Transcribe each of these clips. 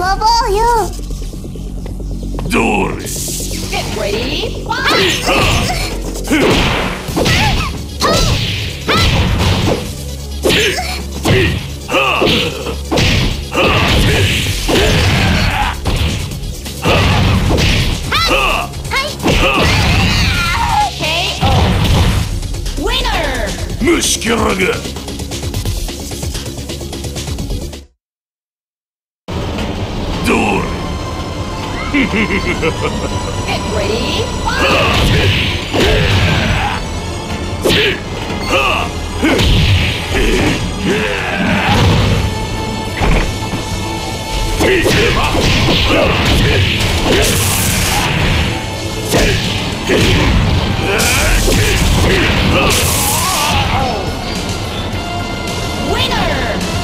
써봐요. 둘. Ready? Mushikiraga. Door. Get ready.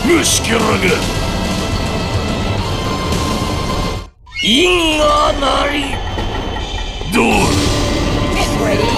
Mushikiraga. Inga nari. Door. Get ready.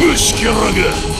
Mushikiraga.